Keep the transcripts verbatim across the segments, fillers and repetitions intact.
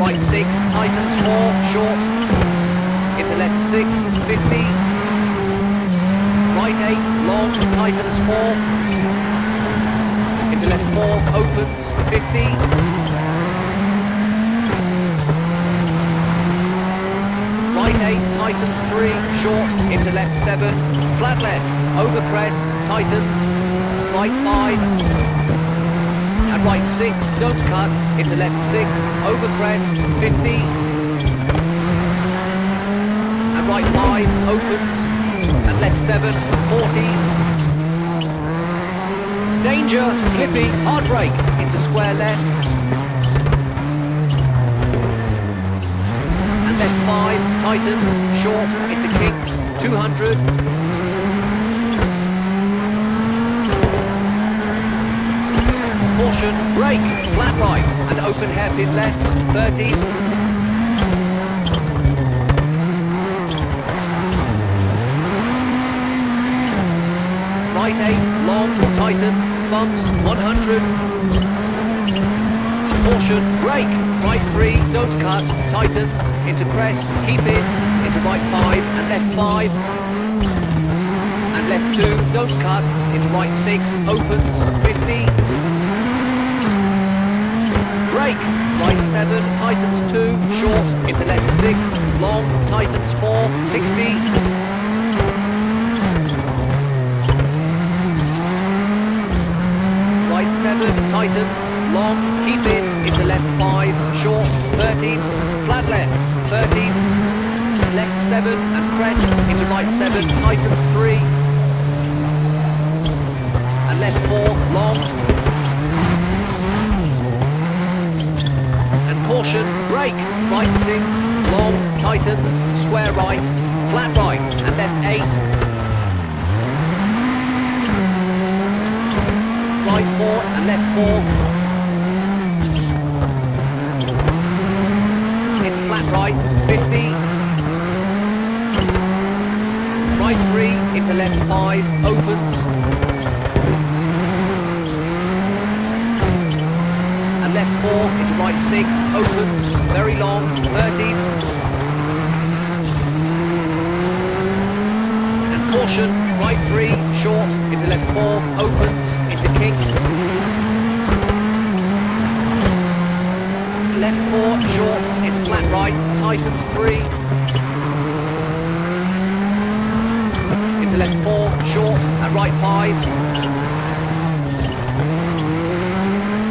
right six, Titan four, short, into left six, fifty, right eight, long, Titans four, into left four, opens, fifty, right eight, Titans three, short, into left seven, flat left, over crest, Titans, right five, and right six, don't cut, into left six, over crest, fifty, and right five, opens, and left seven, forty, danger, slippy, hard brake, into square left, and left five, Titan, short, into kinks, two hundred, caution, brake, flat right, and open hairpin left, thirty. Right eight, long, Titan, bumps, one hundred. Caution, brake, right three, don't cut, Titans, into crest, keep in, into right five, and left five. And left two, don't cut, into right six, opens, fifty. Brake, right seven, Titans two, short, into left six, long, Titans four, sixty. Right seven, Titans, long, keep in, into left five, short, thirty, flat left, thirty, left seven and crest, into right seven, Titans three, and left four, long. Caution, brake, right six, long, Titans, square right, flat right, and left eight. Right four and left four. It's flat right, fifty. Right three, into left five, opens. And left four, into right six, opens, very long, thirty. And caution, right three, short, into left four, opens, into kinks. Left four, short, into flat right, Titans three. Into left four, short, and right five.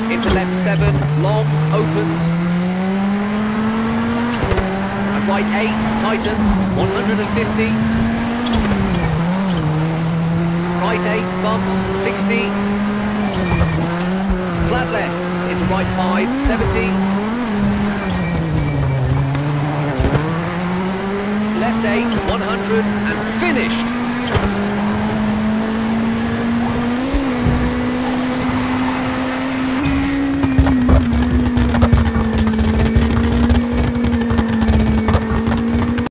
Into left seven, long, opens, and right eight, Titans, one hundred fifty, right eight, bumps, sixty, flat left, into right five, seventy, left eight, one hundred, and finished!